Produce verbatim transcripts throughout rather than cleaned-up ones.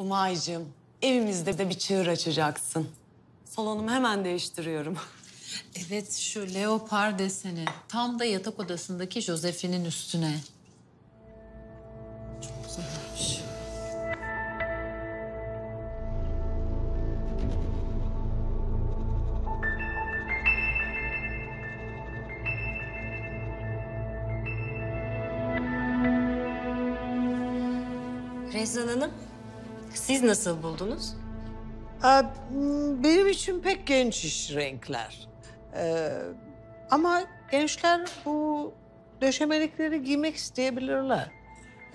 Umay'cığım, evimizde de bir çığır açacaksın. Salonumu hemen değiştiriyorum. Evet, şu leopar deseni. Tam da yatak odasındaki Josefin'in üstüne. Çok güzelmiş. Rezzan Hanım, siz nasıl buldunuz? Aa, benim için pek genç iş renkler. Ee, ama gençler bu döşemelikleri giymek isteyebilirler.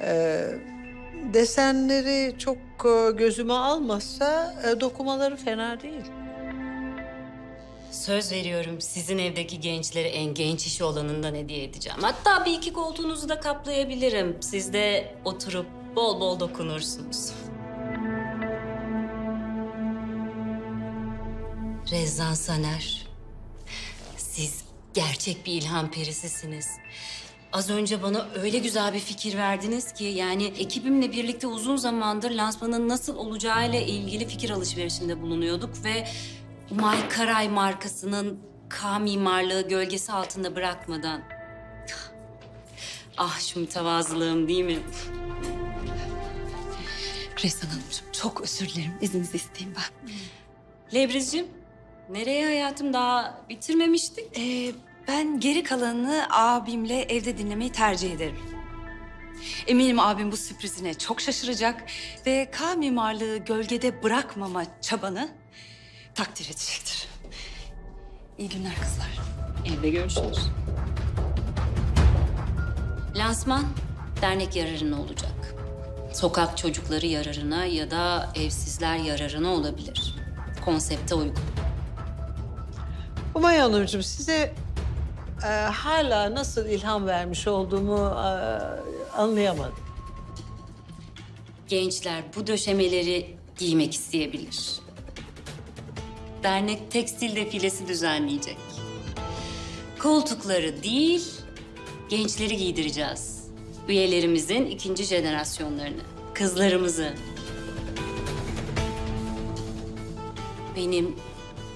Ee, desenleri çok gözüme almazsa dokumaları fena değil. Söz veriyorum sizin evdeki gençlere en genç işi olanından hediye edeceğim. Hatta bir iki koltuğunuzu da kaplayabilirim. Siz de oturup bol bol dokunursunuz. Rezzan Saner, siz gerçek bir ilham perisisiniz. Az önce bana öyle güzel bir fikir verdiniz ki, yani ekibimle birlikte uzun zamandır lansmanın nasıl olacağıyla ilgili fikir alışverişinde bulunuyorduk ve My Karay markasının K mimarlığı gölgesi altında bırakmadan. Ah şu mütevazılığım değil mi? Rezzan Hanımcığım, çok özür dilerim. İzninizi isteyeyim ben. Lebricim, nereye hayatım? Daha bitirmemiştik. Ee, ben geri kalanını abimle evde dinlemeyi tercih ederim. Eminim abim bu sürprizine çok şaşıracak ve K mimarlığı gölgede bırakmama çabanı takdir edecektir. İyi günler kızlar. Evde görüşürüz. Lansman dernek yararına olacak. Sokak çocukları yararına ya da evsizler yararına olabilir. Konsepte uygun. Umay Hanımcığım, size e, hala nasıl ilham vermiş olduğumu e, anlayamadım. Gençler bu döşemeleri giymek isteyebilir. Dernek tekstil defilesi düzenleyecek. Koltukları değil, gençleri giydireceğiz. Üyelerimizin ikinci jenerasyonlarını, kızlarımızı. Benim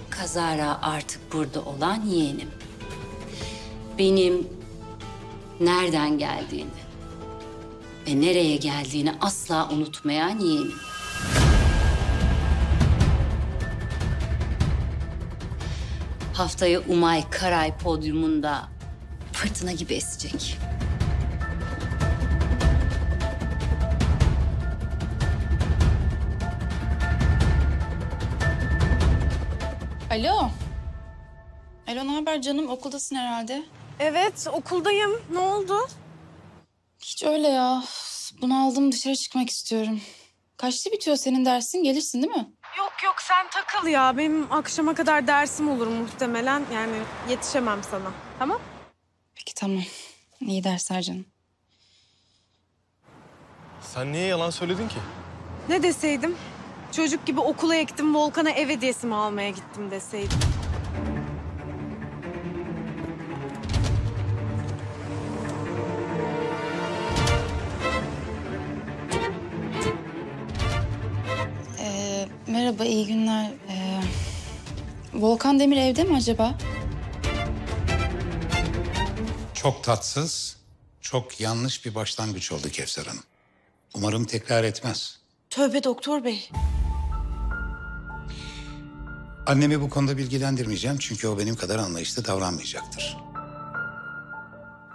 kazara artık burada olan yeğenim. Benim nereden geldiğini ve nereye geldiğini asla unutmayan yeğenim. Haftaya Umay Karay podyumunda fırtına gibi esecek. Alo. Alo, ne haber canım? Okuldasın herhalde. Evet, okuldayım. Ne oldu? Hiç öyle ya. Bunaldım, dışarı çıkmak istiyorum. Kaçta bitiyor senin dersin? Gelirsin değil mi? Yok yok, sen takıl ya. Benim akşama kadar dersim olur muhtemelen. Yani yetişemem sana. Tamam? Peki tamam. İyi dersler canım. Sen niye yalan söyledin ki? Ne deseydim? Çocuk gibi okula ektim, Volkan'a ev hediyesi mi almaya gittim deseydim. Ee, merhaba, iyi günler. Ee, Volkan Demir evde mi acaba? Çok tatsız, çok yanlış bir başlangıç oldu Kevser Hanım. Umarım tekrar etmez. Tövbe doktor bey. Annemi bu konuda bilgilendirmeyeceğim çünkü o benim kadar anlayışlı davranmayacaktır.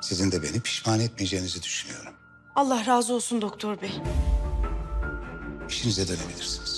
Sizin de beni pişman etmeyeceğinizi düşünüyorum. Allah razı olsun doktor bey. İşinize dönebilirsiniz.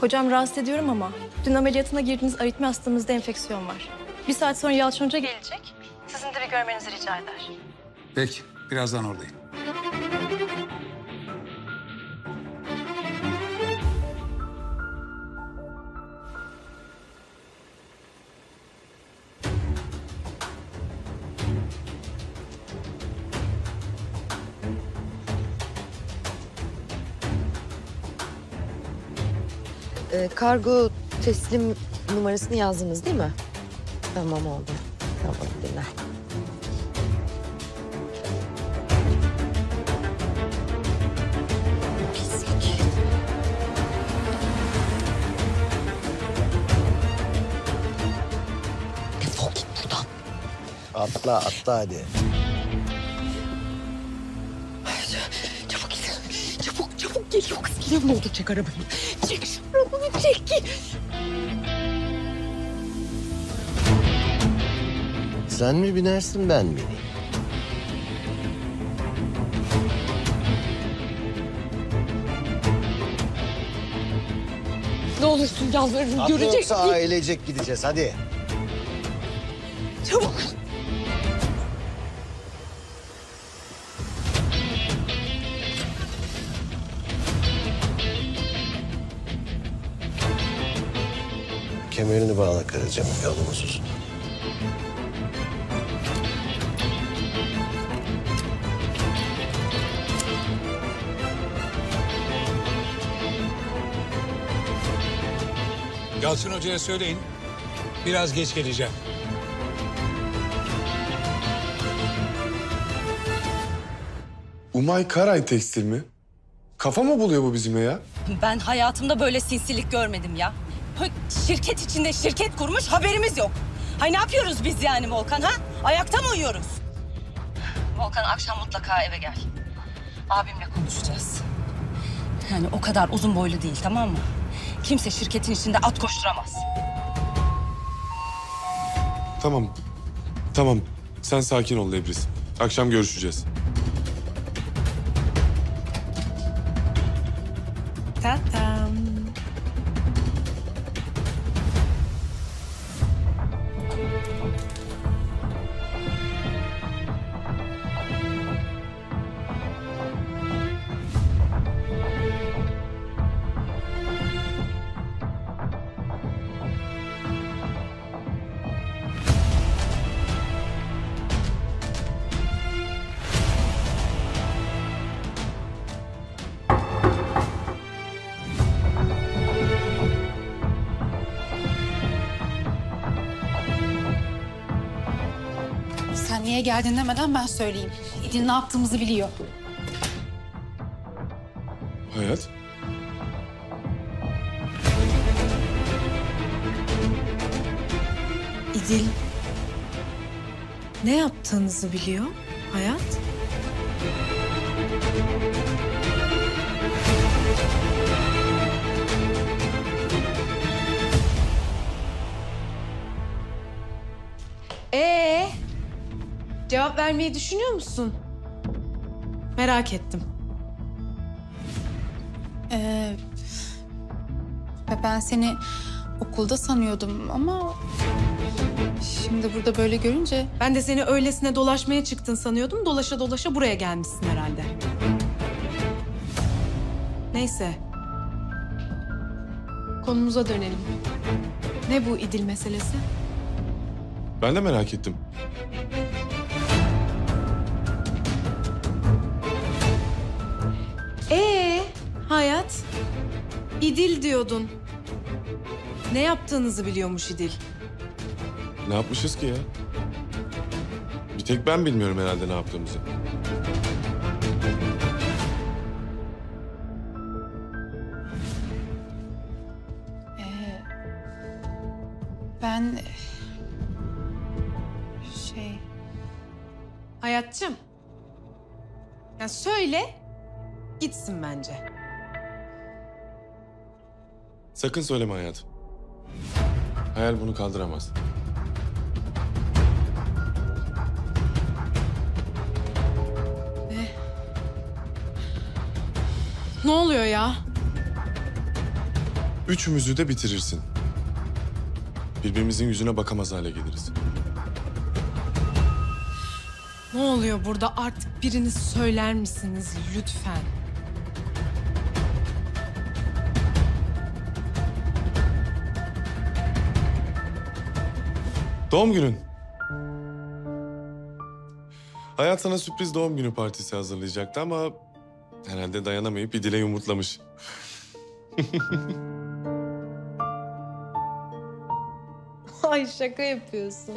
Hocam rahatsız ediyorum ama dün ameliyatına girdiğiniz aritmi hastamızda enfeksiyon var. Bir saat sonra Yalçın Hoca gelecek. Sizin de bir görmenizi rica eder. Peki, birazdan oradayım. e, kargo teslim numarasını yazdınız değil mi? Tamam oldu. Tamam dinle. Defol git buradan. Atla atla hadi. Çabuk git. Çabuk çabuk gel. Yok gel ne oldu çek arabayı. Çek şu arabayı çek. Sen mi binersin, ben mi? Ne olursun yalvarırım, atla görecek yoksa değil. Ailecek gideceğiz, hadi. Çabuk. Kemerini bağla karıcığım, yolumuz uzun. Yalçın Hoca'ya söyleyin, biraz geç geleceğim. Umay Karay tekstil mi? Kafa mı buluyor bu bizimle ya? Ben hayatımda böyle sinsilik görmedim ya. Şirket içinde şirket kurmuş, haberimiz yok. Hay ne yapıyoruz biz yani Volkan ha? Ayakta mı uyuyoruz? Volkan akşam mutlaka eve gel. Abimle konuşacağız. Yani o kadar uzun boylu değil, tamam mı? Kimse şirketin içinde at koşturamaz. Tamam. Tamam. Sen sakin ol Lebriz. Akşam görüşeceğiz. Tatam. Niye geldin demeden ben söyleyeyim. İdil ne yaptığımızı biliyor. Hayat. İdil ne yaptığınızı biliyor Hayat. Ee? Cevap vermeyi düşünüyor musun? Merak ettim. Ee, ben seni okulda sanıyordum ama... şimdi burada böyle görünce... Ben de seni öylesine dolaşmaya çıktın sanıyordum. Dolaşa dolaşa buraya gelmişsin herhalde. Neyse. Konumuza dönelim. Ne bu İdil meselesi? Ben de merak ettim. Ee, Hayat, İdil diyordun. Ne yaptığınızı biliyormuş İdil. Ne yapmışız ki ya? Bir tek ben bilmiyorum herhalde ne yaptığımızı. Ee, ben... şey... Hayatçığım, ya söyle... Gitsin bence. Sakın söyleme hayatım. Hayal bunu kaldıramaz. Ne? Ne oluyor ya? Üçümüzü de bitirirsin. Birbirimizin yüzüne bakamaz hale geliriz. Ne oluyor burada? Artık biriniz söyler misiniz lütfen? Doğum günün. Hayat sana sürpriz doğum günü partisi hazırlayacaktı ama... herhalde dayanamayıp İdil'e yumurtlamış. Ay şaka yapıyorsun.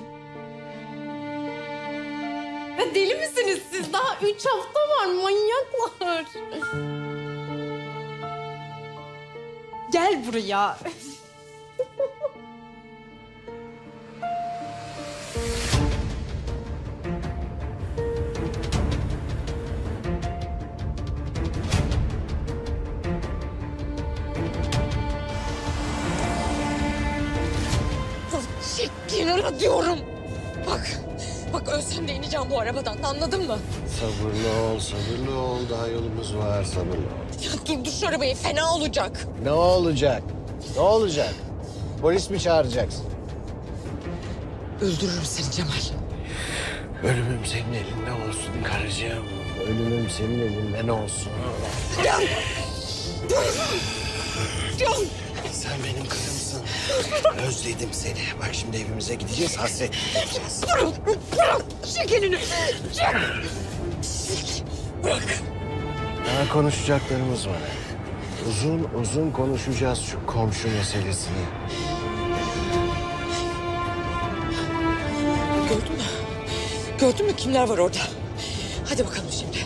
Ya deli misiniz siz? Daha üç hafta var, manyaklar. Gel buraya. Kenara diyorum. Bak, bak ölsem de ineceğim bu arabadan, anladın mı? Sabırlı ol, sabırlı ol. Daha yolumuz var, sabırlı ol. Ya dur, dur şu arabayı, fena olacak. Ne olacak? Ne olacak? Polis mi çağıracaksın? Öldürürüm seni Cemal. Ölümüm senin elinde olsun karıcığım. Ölümüm senin elinde ne olsun? Can! Can! Sen benim kızımsın. Özledim seni. Bak şimdi evimize gideceğiz, hasret gideceğiz. Durun, durun. Çek elini. Çek. Bırak. Daha konuşacaklarımız var. Uzun uzun konuşacağız şu komşu meselesini. Gördün mü? Gördün mü kimler var orada? Hadi bakalım şimdi.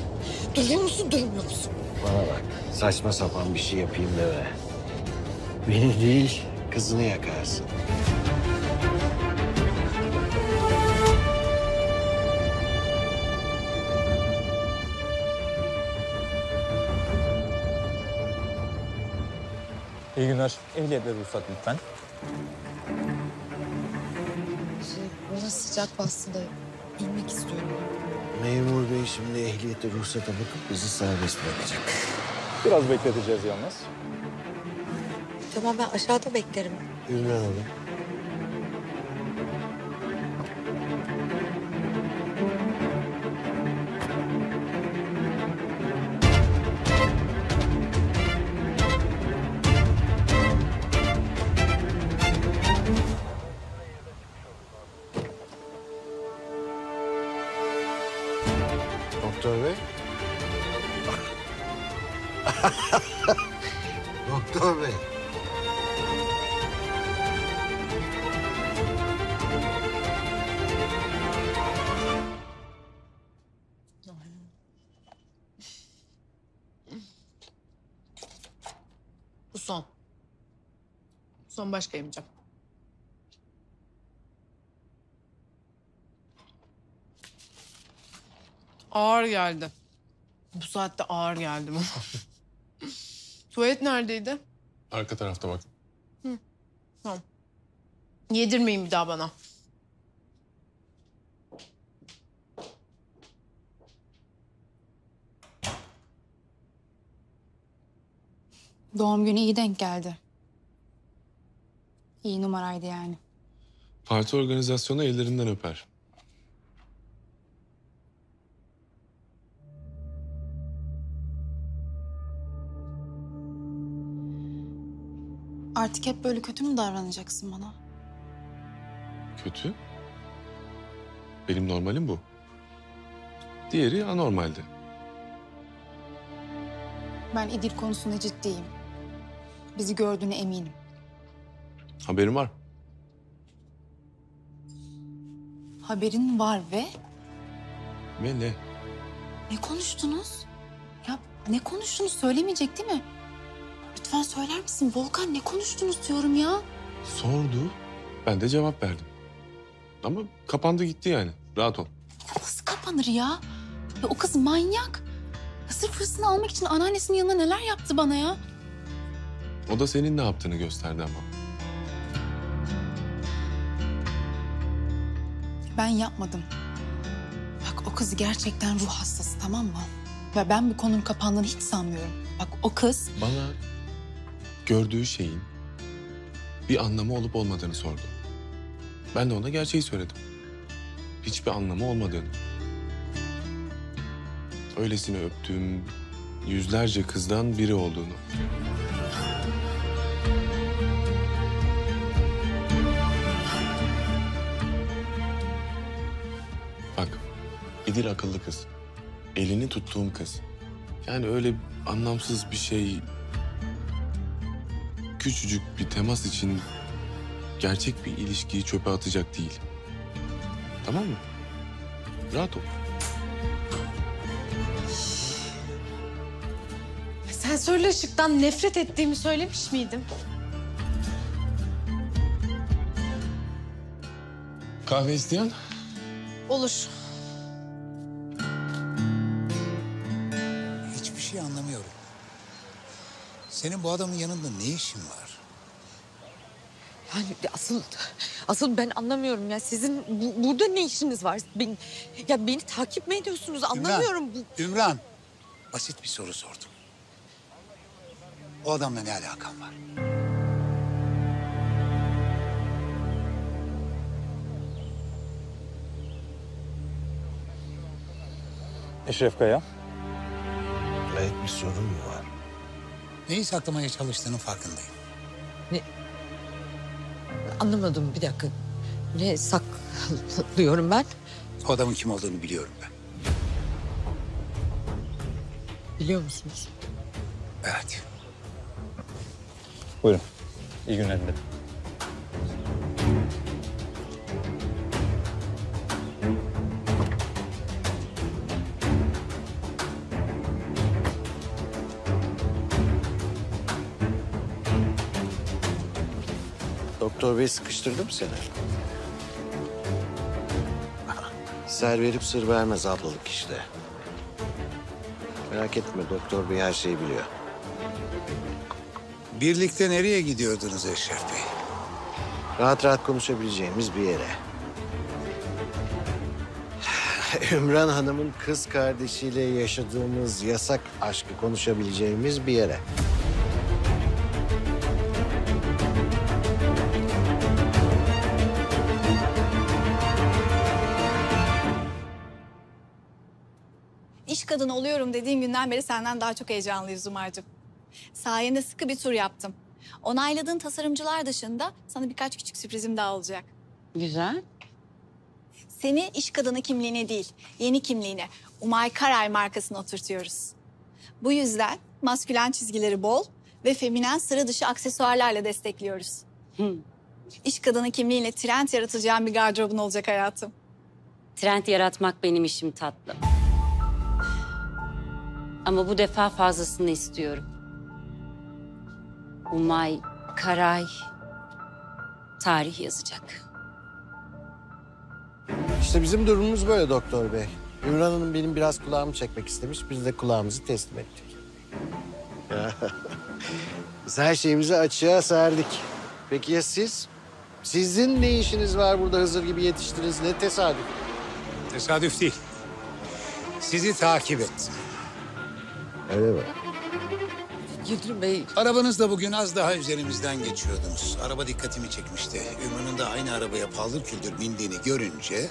Duruyor musun, durmuyor musun? Bana bak. Saçma sapan bir şey yapayım deme. Beni değil, kızını yakarsın. İyi günler. Ehliyet ve ruhsat lütfen. Bana sıcak bastı da inmek istiyorum. Memur bey şimdi ehliyet ve ruhsata bakıp bizi serbest bırakacak. Biraz bekleteceğiz yalnız. Tamam, ben aşağıda beklerim. Ürün alalım. Doktor bey. Doktor bey. Son. Son başka yemeyeceğim. Ağır geldi. Bu saatte ağır geldi bana. Tuvalet neredeydi? Arka tarafta bak. Hı. Tamam. Yedirmeyin bir daha bana. Doğum günü iyi denk geldi. İyi numaraydı yani. Parti organizasyonu ellerinden öper. Artık hep böyle kötü mü davranacaksın bana? Kötü? Benim normalim bu. Diğeri anormaldi. Ben İdil konusunda ciddiyim. Bizi gördüğüne eminim. Haberin var. Haberin var ve... Ve ne? Ne konuştunuz? Ya ne konuştunuz? Söylemeyecek değil mi? Lütfen söyler misin Volkan? Ne konuştunuz diyorum ya? Sordu. Ben de cevap verdim. Ama kapandı gitti yani. Rahat ol. Ya nasıl kapanır ya? Ya o kız manyak. Sırf hırsını almak için anneannesinin yanına neler yaptı bana ya? O da senin ne yaptığını gösterdi ama. Ben yapmadım. Bak o kız gerçekten ruh hastası, tamam mı? Ve ben bu konunun kapandığını hiç sanmıyorum. Bak o kız... Bana gördüğü şeyin bir anlamı olup olmadığını sordu. Ben de ona gerçeği söyledim. Hiçbir anlamı olmadığını. Öylesine öptüğüm yüzlerce kızdan biri olduğunu. Bak, İdil akıllı kız. Elini tuttuğum kız. Yani öyle anlamsız bir şey... Küçücük bir temas için gerçek bir ilişkiyi çöpe atacak değilim. Tamam mı? Rahat ol. Sensörlü ışıktan nefret ettiğimi söylemiş miydim? Kahve isteyen? Olur. Hiçbir şey anlamıyorum. Senin bu adamın yanında ne işin var? Yani asıl asıl ben anlamıyorum ya. Sizin bu, burada ne işiniz var? Ben, ya beni takip mi ediyorsunuz? Anlamıyorum. Ümran, bu... Ümran. Basit bir soru sordum. O adamla ne alakan var? Eşref Kaya. Evet, bir sorun mu var? Neyi saklamaya çalıştığının farkındayım. Ne? Anlamadım, bir dakika. Ne saklıyorum ben? O adamın kim olduğunu biliyorum ben. Biliyor musunuz? Evet. Buyurun. İyi günler dilerim. Doktor bey sıkıştırdı mı seni? Ser verip sır vermez ablalık işte. Merak etme, doktor bey her şeyi biliyor. Birlikte nereye gidiyordunuz Eşref Bey? Rahat rahat konuşabileceğimiz bir yere. Ümran Hanım'ın kız kardeşiyle yaşadığımız yasak aşkı konuşabileceğimiz bir yere. İş kadını oluyorum dediğin günden beri senden daha çok heyecanlıyız Umar'cığım. Sayende sıkı bir tur yaptım. Onayladığın tasarımcılar dışında sana birkaç küçük sürprizim daha olacak. Güzel. Seni iş kadını kimliğine değil, yeni kimliğine, Umay Karay markasına oturtuyoruz. Bu yüzden maskülen çizgileri bol ve feminen sıra dışı aksesuarlarla destekliyoruz. Hı. İş kadını kimliğiyle trend yaratacağım bir gardırobun olacak hayatım. Trend yaratmak benim işim tatlım. Ama bu defa fazlasını istiyorum. Umay Karay tarih yazacak. İşte bizim durumumuz böyle doktor bey. Ümran Hanım benim biraz kulağımı çekmek istemiş. Biz de kulağımızı teslim ettik. Biz her şeyimizi açığa serdik. Peki ya siz? Sizin ne işiniz var burada Hızır gibi yetiştiniz? Ne tesadüf? Tesadüf değil. Sizi takip ettim. Öyle mi? Yıldırım Bey. Arabanızla bugün az daha üzerimizden geçiyordunuz. Araba dikkatimi çekmişti. Ümran'ın da aynı arabaya paldır küldür bindiğini görünce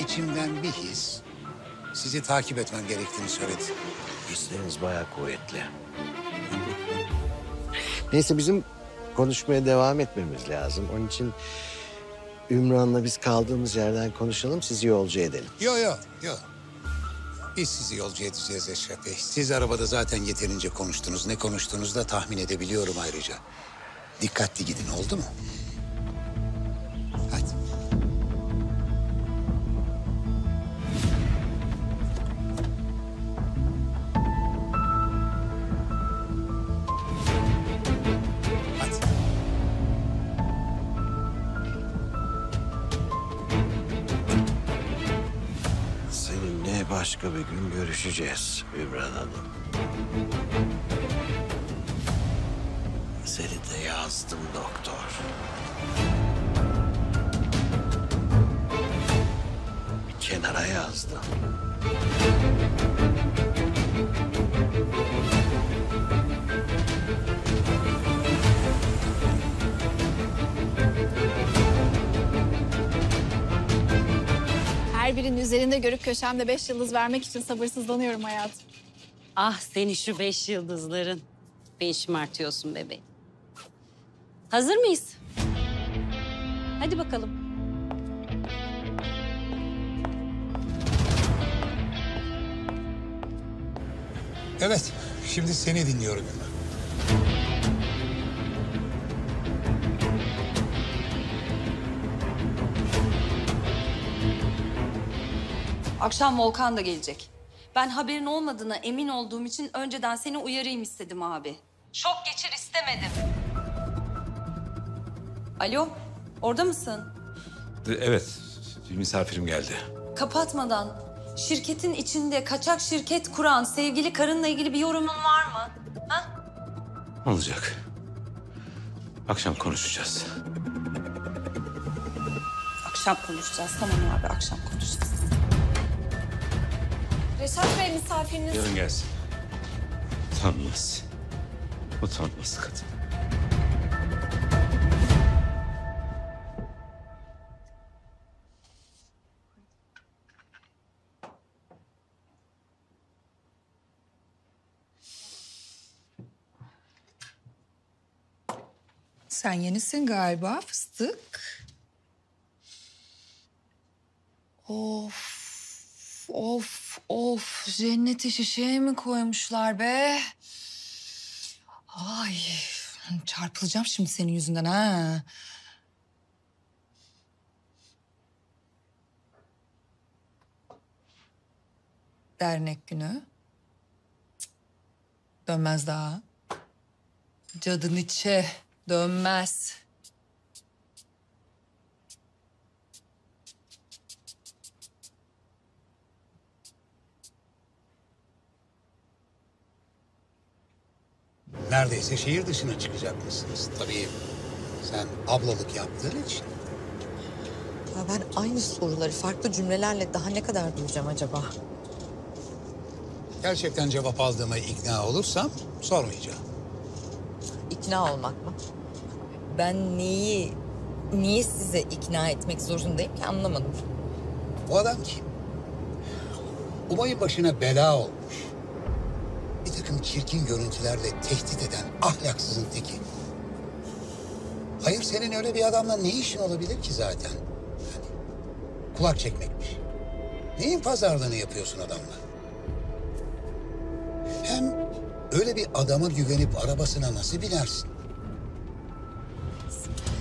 içimden bir his sizi takip etmem gerektiğini söyledi. Hisleriniz bayağı kuvvetli. Neyse bizim konuşmaya devam etmemiz lazım. Onun için Ümran'la biz kaldığımız yerden konuşalım, sizi yolcu edelim. Yok yok yok. Biz sizi yolcu edeceğiz Eşref Bey. Siz arabada zaten yeterince konuştunuz. Ne konuştuğunuzu da tahmin edebiliyorum ayrıca. Dikkatli gidin, oldu mu? Hadi. Başka bir gün görüşeceğiz Ümran Hanım. Seni de yazdım doktor. Bir kenara yazdım. Her birinin üzerinde görüp köşemde beş yıldız vermek için sabırsızlanıyorum hayatım. Ah seni şu beş yıldızların. Beni şımartıyorsun bebeğim. Hazır mıyız? Hadi bakalım. Evet, şimdi seni dinliyorum Ümran. Akşam Volkan da gelecek. Ben haberin olmadığına emin olduğum için önceden seni uyarayım istedim abi. Şok geçir istemedim. Alo, orada mısın? Evet, bir misafirim geldi. Kapatmadan, şirketin içinde kaçak şirket kuran sevgili karınla ilgili bir yorumun var mı? Ha? Olacak. Akşam konuşacağız. Akşam konuşacağız, tamam abi, akşam konuşacağız. Reşat Bey, misafiriniz... Yarın gelsin. Utanmaz. Utanmaz kadın. Sen yenisin galiba fıstık. Of, of, of. Cenneti şişeye mi koymuşlar be? Ay, çarpılacağım şimdi senin yüzünden ha. Dernek günü. Cık. Dönmez daha. Cadın içi. Dönmez. Neredeyse şehir dışına çıkacakmışsınız. Tabii sen ablalık yaptığın için. Ya ben aynı soruları farklı cümlelerle daha ne kadar duyacağım acaba? Gerçekten cevap aldığıma ikna olursam sormayacağım. İkna olmak mı? Ben neyi, niye size ikna etmek zorundayım ki anlamadım. O adam kim? Umay'ın başına bela olmuş. Bir takım çirkin görüntülerle tehdit eden ahlaksızın teki. Hayır, senin öyle bir adamla ne işin olabilir ki zaten? Yani, kulak çekmekmiş. Neyin pazarlığını yapıyorsun adamla? Hem öyle bir adama güvenip arabasına nasıl binersin?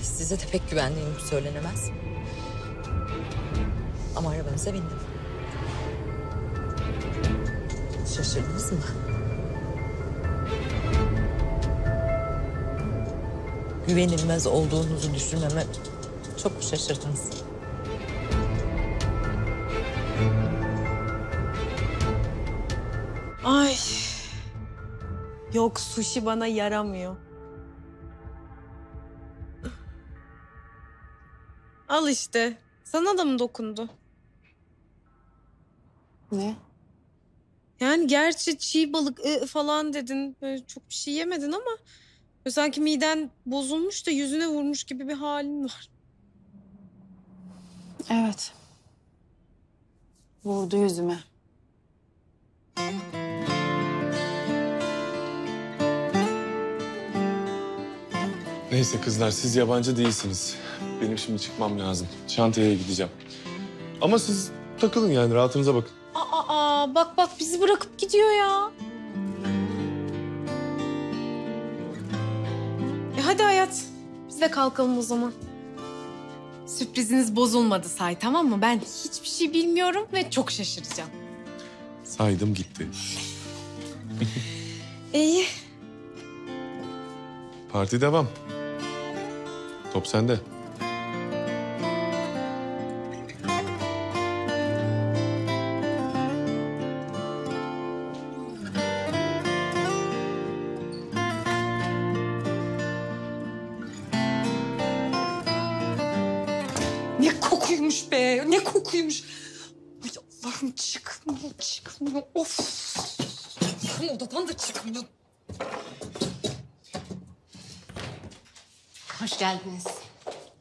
Size de pek güvendiğim söylenemez. Ama arabanıza bindim. Şaşırdınız mı? Güvenilmez olduğunuzu düşünmeme çok mu şaşırdınız? Ay. Yok, sushi bana yaramıyor. Al işte. Sana da mı dokundu? Ne? Yani gerçi çiğ balık ı, falan dedin. Böyle çok bir şey yemedin ama... sanki miden bozulmuş da yüzüne vurmuş gibi bir halin var. Evet. Vurdu yüzüme. Neyse kızlar, siz yabancı değilsiniz. Benim şimdi çıkmam lazım. Çantaya gideceğim. Ama siz takılın yani, rahatınıza bakın. Aa, aa bak bak bizi bırakıp gidiyor ya. E hadi Hayat, biz de kalkalım o zaman. Sürpriziniz bozulmadı say, tamam mı? Ben hiçbir şey bilmiyorum ve çok şaşıracağım. Saydım gitti. İyi. Parti devam. Top sende. Ne kokuymuş be, ne kokuymuş. Ay Allah'ım, çıkmıyor, çıkmıyor. Of. Yarın odadan da çıkmıyor. Hoş geldiniz.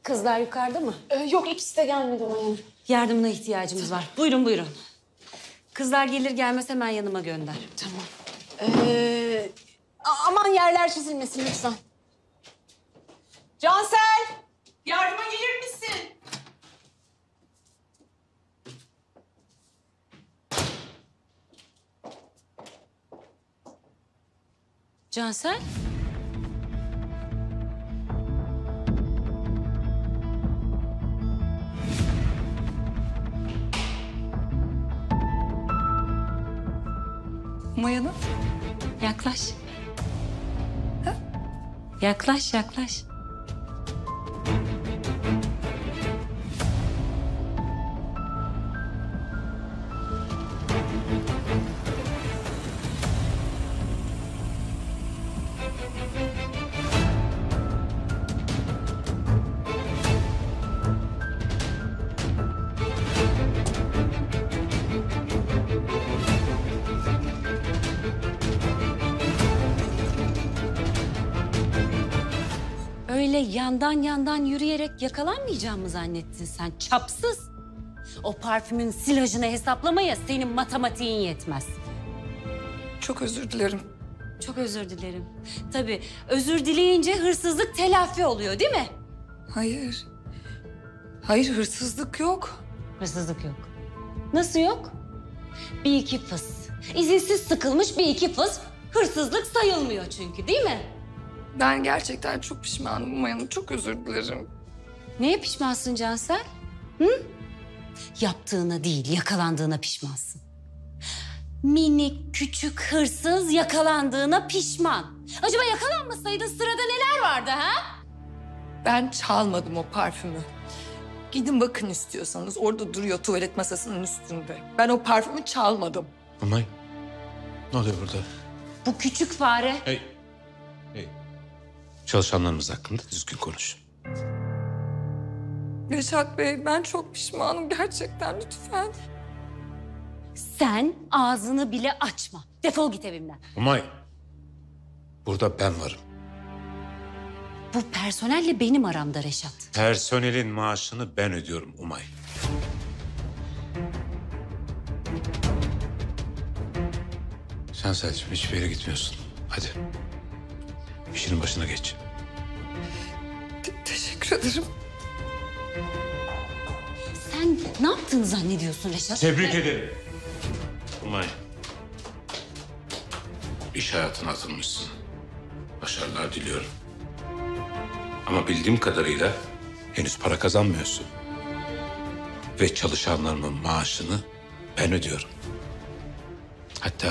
Kızlar yukarıda mı? Ee, yok, ikisi de gelmedi Umay'ın. Yardımına ihtiyacımız var. Buyurun, buyurun. Kızlar gelir gelmez hemen yanıma gönder. Tamam. Ee, aman yerler çizilmesin lütfen. Cansel! Yardıma gelir misin? Cansel? Maya'nın? Yaklaş. Ha? Yaklaş, yaklaş. Öyle yandan yandan yürüyerek yakalanmayacağımı mı zannettin sen çapsız? O parfümün silajını hesaplamaya senin matematiğin yetmez. Çok özür dilerim. Çok özür dilerim. Tabii özür dileyince hırsızlık telafi oluyor değil mi? Hayır. Hayır, hırsızlık yok. Hırsızlık yok. Nasıl yok? Bir iki fıs. İzinsiz sıkılmış bir iki fıs hırsızlık sayılmıyor çünkü değil mi? Ben gerçekten çok pişmanım Umay Hanım. Çok özür dilerim. Neye pişmansın Cansel? Hı? Yaptığına değil, yakalandığına pişmansın. Minik, küçük, hırsız yakalandığına pişman. Acaba yakalanmasaydın sırada neler vardı ha? Ben çalmadım o parfümü. Gidin bakın istiyorsanız. Orada duruyor tuvalet masasının üstünde. Ben o parfümü çalmadım. Umay, ne oluyor burada? Bu küçük fare... Hey. Çalışanlarımız hakkında düzgün konuşun. Reşat Bey, ben çok pişmanım gerçekten, lütfen. Sen ağzını bile açma. Defol git evimden. Umay, burada ben varım. Bu personelle benim aramda Reşat. Personelin maaşını ben ödüyorum Umay. Sen Selçuk, hiçbir yere gitmiyorsun. Hadi. İşinin başına geç. Te teşekkür ederim. Sen ne yaptığını zannediyorsun Reşat? Tebrik ben... ederim. Umay. İş hayatına atılmışsın. Başarılar diliyorum. Ama bildiğim kadarıyla henüz para kazanmıyorsun. Ve çalışanlarımın maaşını ben ödüyorum. Hatta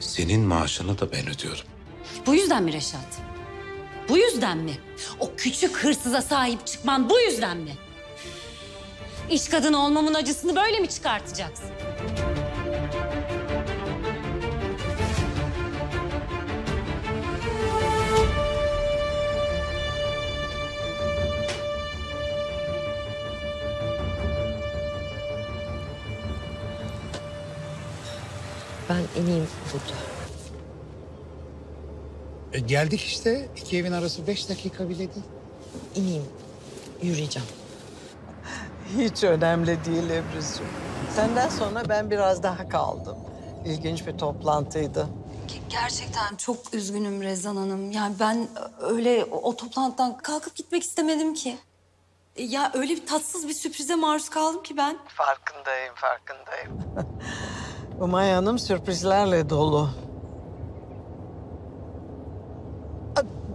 senin maaşını da ben ödüyorum. Bu yüzden mi Reşat? Bu yüzden mi? O küçük hırsıza sahip çıkman bu yüzden mi? İş kadını olmamın acısını böyle mi çıkartacaksın? Ben ineyim burada. E geldik işte. İki evin arası beş dakika bile değil. İyiyim. Yürüyeceğim. Hiç önemli değil Ebru'cum. Senden sonra ben biraz daha kaldım. İlginç bir toplantıydı. Gerçekten çok üzgünüm Rezzan Hanım. Yani ben öyle o, o toplantıdan kalkıp gitmek istemedim ki. Ya öyle bir tatsız bir sürprize maruz kaldım ki ben. Farkındayım, farkındayım. Umay Hanım sürprizlerle dolu.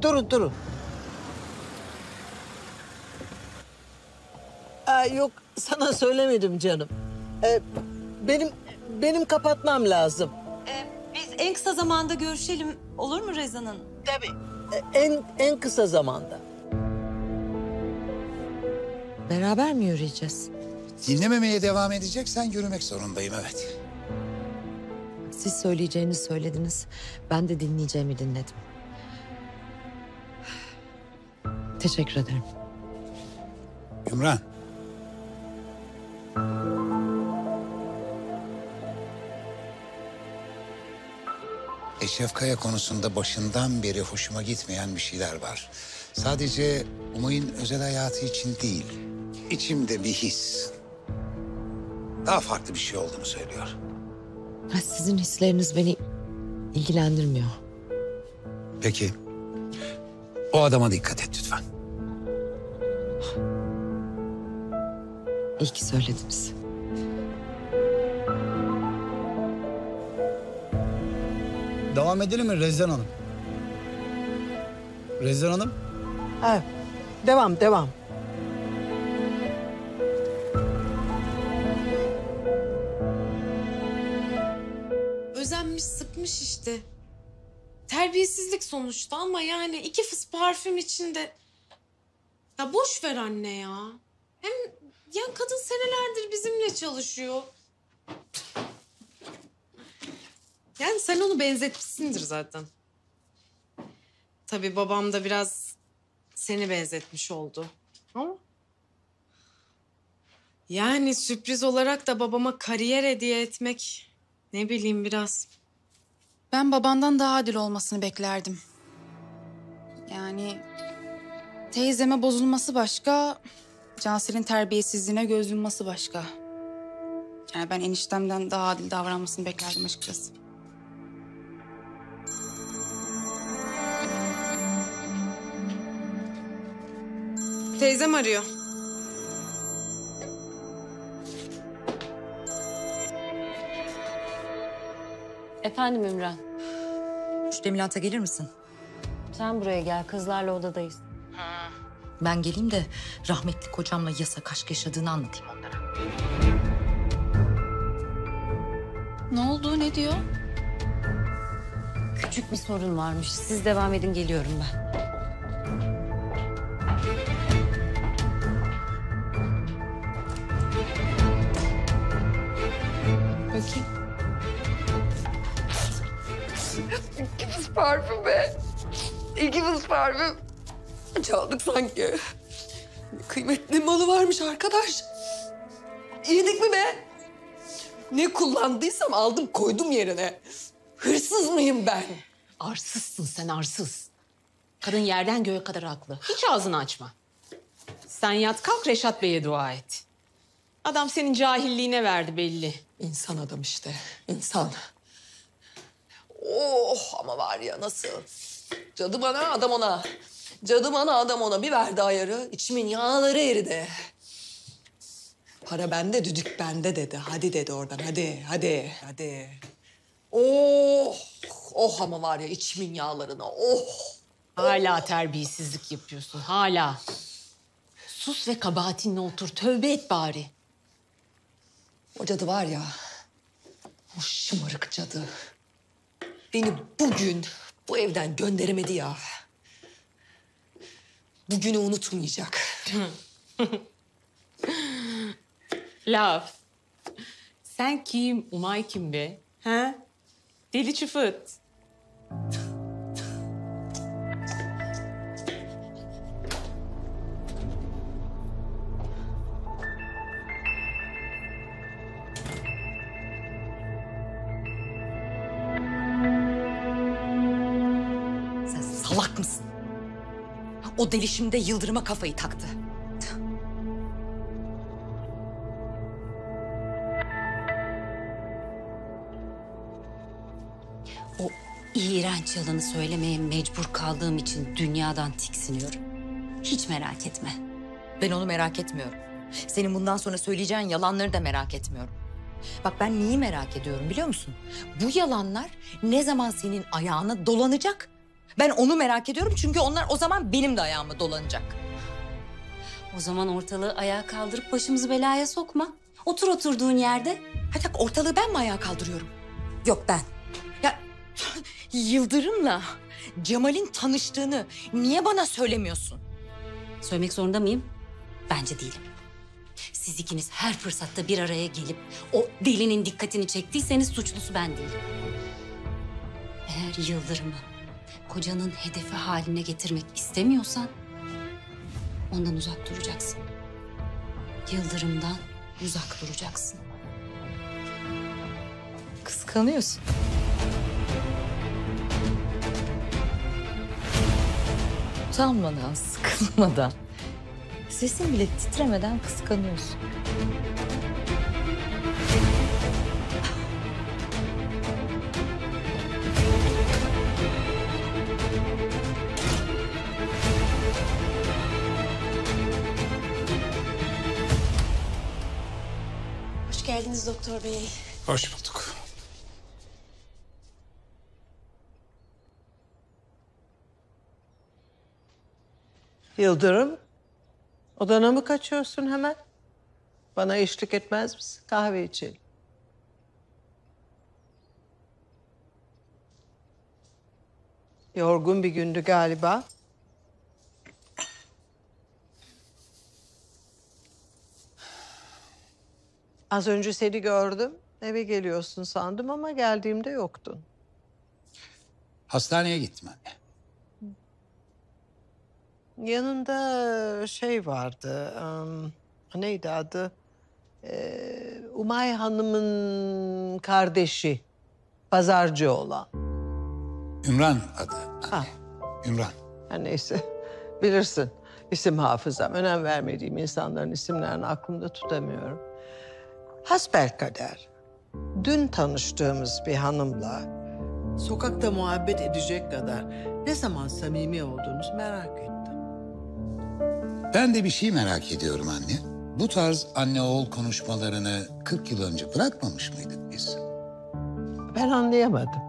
Durun, durun. Aa, yok, sana söylemedim canım. Ee, benim benim kapatmam lazım. Ee, biz en kısa zamanda görüşelim, olur mu Rezzan Hanım? Tabii, ee, en en kısa zamanda. Beraber mi yürüyeceğiz? Dinlememeye devam edeceksen yürümek zorundayım, evet. Siz söyleyeceğini söylediniz, ben de dinleyeceğimi dinledim. Teşekkür ederim. Ümran. Eşref Kaya konusunda başından beri hoşuma gitmeyen bir şeyler var. Sadece Umay'ın özel hayatı için değil, içimde bir his. Daha farklı bir şey olduğunu söylüyor. Sizin hisleriniz beni ilgilendirmiyor. Peki. O adama dikkat et lütfen. İyi ki söylediniz. Devam edelim mi Rezzan Hanım? Rezzan Hanım? Ha, devam, devam. Özenmiş. yapmış işte. Terbiyesizlik sonuçta ama yani iki fıs parfüm içinde. Ya boş ver anne ya. Hem ya kadın senelerdir bizimle çalışıyor. Yani sen onu benzetmişsindir zaten. Tabii babam da biraz seni benzetmiş oldu. Ama yani sürpriz olarak da babama kariyer hediye etmek, ne bileyim biraz. Ben babandan daha adil olmasını beklerdim. Yani teyzeme bozulması başka, Cansel'in terbiyesizliğine göz yumması başka. Yani ben eniştemden daha adil davranmasını beklerdim açıkçası. Teyzem arıyor. Efendim Ümran. Şu Demilant'a gelir misin? Sen buraya gel, kızlarla odadayız. Ha. Ben geleyim de rahmetli kocamla yasak aşk yaşadığını anlatayım onlara. Ne oldu, ne diyor? Küçük bir sorun varmış. Siz devam edin, geliyorum ben. Bakayım. İki kız parfüm be. İki kız parfüm. Çaldık sanki. Kıymetli malı varmış arkadaş. Yedik mi be? Ne kullandıysam aldım koydum yerine. Hırsız mıyım ben? Arsızsın sen, arsız. Kadın yerden göğe kadar haklı. Hiç ağzını açma. Sen yat kalk, Reşat Bey'e dua et. Adam senin cahilliğine verdi belli. İnsan adam işte, insan. Oh ama var ya nasıl. Cadı bana, adam ona. Cadı bana, adam ona. Bir verdi ayarı, içimin yağları eridi. Para bende, düdük bende dedi. Hadi dedi oradan, hadi, hadi, hadi. Oh, oh ama var ya içimin yağlarına, oh. Hala terbiyesizlik yapıyorsun, hala. Sus ve kabahatinle otur, tövbe et bari. O cadı var ya, o şımarık cadı. Beni bugün bu evden gönderemedi ya. Bugünü unutmayacak. Laf. Sen kim, Umay kim be? Ha? Deli çıfıt. Salak mısın? O deli şimdi Yıldırım'a kafayı taktı. O iğrenç yalanı söylemeye mecbur kaldığım için dünyadan tiksiniyorum. Hiç merak etme. Ben onu merak etmiyorum. Senin bundan sonra söyleyeceğin yalanları da merak etmiyorum. Bak ben neyi merak ediyorum biliyor musun? Bu yalanlar ne zaman senin ayağına dolanacak? Ben onu merak ediyorum çünkü onlar o zaman benim de ayağıma dolanacak. O zaman ortalığı ayağa kaldırıp başımızı belaya sokma. Otur oturduğun yerde. Hatta ortalığı ben mi ayağa kaldırıyorum? Yok ben. Ya Yıldırım'la Cemal'in tanıştığını niye bana söylemiyorsun? Söylemek zorunda mıyım? Bence değilim. Siz ikiniz her fırsatta bir araya gelip o delinin dikkatini çektiyseniz suçlusu ben değilim. Eğer Yıldırım'ı kocanın hedefi haline getirmek istemiyorsan ondan uzak duracaksın. Yıldırım'dan uzak duracaksın. Kıskanıyorsun. Utanmadan, sıkılmadan, sesin bile titremeden kıskanıyorsun. Hoş geldiniz doktor bey. Hoş bulduk. Yıldırım, odana mı kaçıyorsun hemen? Bana eşlik etmez misin? Kahve içelim. Yorgun bir gündü galiba. Az önce seni gördüm. Eve geliyorsun sandım ama geldiğimde yoktun. Hastaneye gittim anne. Yanında şey vardı, um, neydi adı? Ee, Umay Hanım'ın kardeşi, pazarcı olan. Ümran adı anne. Ha. Ümran. Her neyse, bilirsin isim hafızam. Önem vermediğim insanların isimlerini aklımda tutamıyorum. Hasbelkader, dün tanıştığımız bir hanımla... Sokakta muhabbet edecek kadar ne zaman samimi olduğunuzu merak ettim. Ben de bir şey merak ediyorum anne. Bu tarz anne oğul konuşmalarını kırk yıl önce bırakmamış mıydık biz? Ben anlayamadım.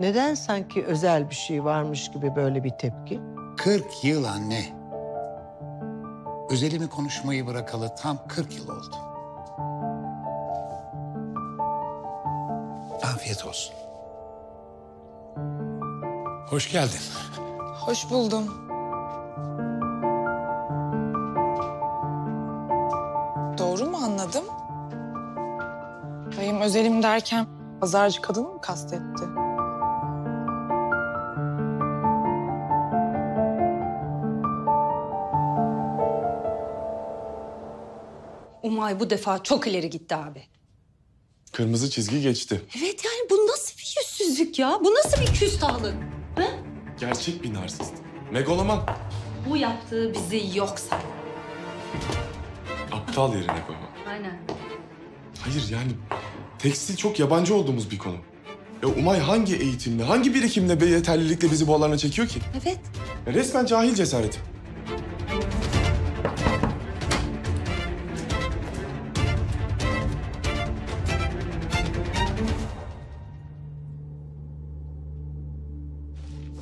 Neden sanki özel bir şey varmış gibi böyle bir tepki? kırk yıl anne. Özelimi konuşmayı bırakalı tam kırk yıl oldu. Afiyet olsun. Hoş geldin. Hoş buldum. Doğru mu anladım? Dayım özelim derken pazarcı kadını mı kastetti? Umay bu defa çok ileri gitti abi. Kırmızı çizgi geçti. Evet yani bu nasıl bir yüzsüzlük ya? Bu nasıl bir küstahlık? Ha? Gerçek bir narsist. Megaloman. Bu yaptığı bizi yok saydı. Aptal yerine koyma. Aynen. Hayır yani tekstil çok yabancı olduğumuz bir konu. Ya Umay hangi eğitimle, hangi birikimle ve yeterlilikle bizi bu alana çekiyor ki? Evet. Ya resmen cahil cesareti.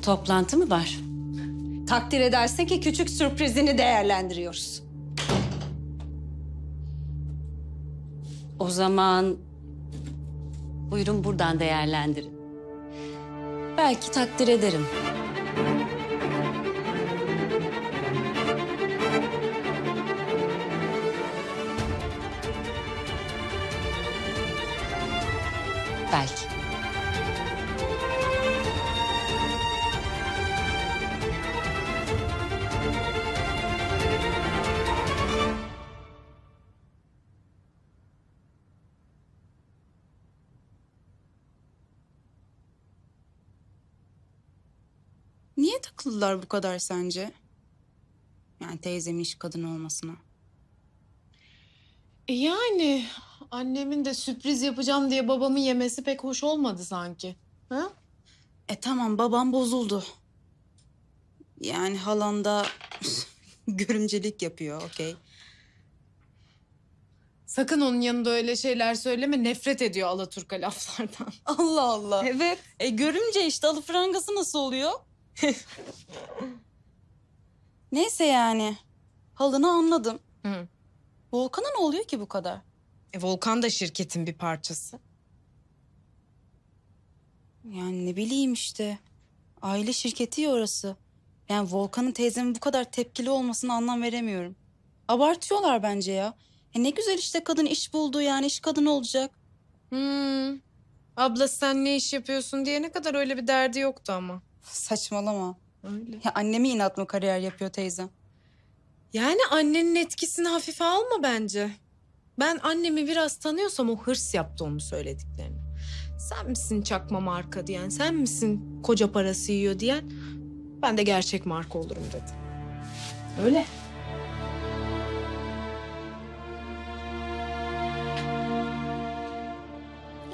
Toplantı mı var? Takdir edersin ki küçük sürprizini değerlendiriyoruz. O zaman buyurun buradan değerlendirin. Belki takdir ederim. Belki. Niye takıldılar bu kadar sence? Yani teyzemin iş kadını olmasına. E yani annemin de sürpriz yapacağım diye babamı yemesi pek hoş olmadı sanki. Ha? E tamam babam bozuldu. Yani halan da görümcelik yapıyor okey. Sakın onun yanında öyle şeyler söyleme. Nefret ediyor Alaturka laflardan. Allah Allah. Evet. E görümce işte alıfrangası nasıl oluyor? Neyse yani halını anladım. Hı. Volkan'a ne oluyor ki bu kadar? E, Volkan da şirketin bir parçası. Yani ne bileyim işte. Aile şirketi ya orası. Yani Volkan'ın teyzemin bu kadar tepkili olmasına anlam veremiyorum. Abartıyorlar bence ya. E, ne güzel işte kadın iş buldu yani iş kadını olacak. Hmm. Abla sen ne iş yapıyorsun diye ne kadar öyle bir derdi yoktu ama. Saçmalama. Öyle. Ya anneme inat mı kariyer yapıyor teyzem? Yani annenin etkisini hafife alma bence. Ben annemi biraz tanıyorsam o hırs yaptı onu söylediklerini. Sen misin çakma marka diyen, sen misin koca parası yiyor diyen... ben de gerçek marka olurum dedi. Öyle.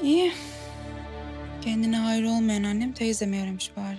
İyi. Kendine hayır olmayan annem teyzeme yaramış bari.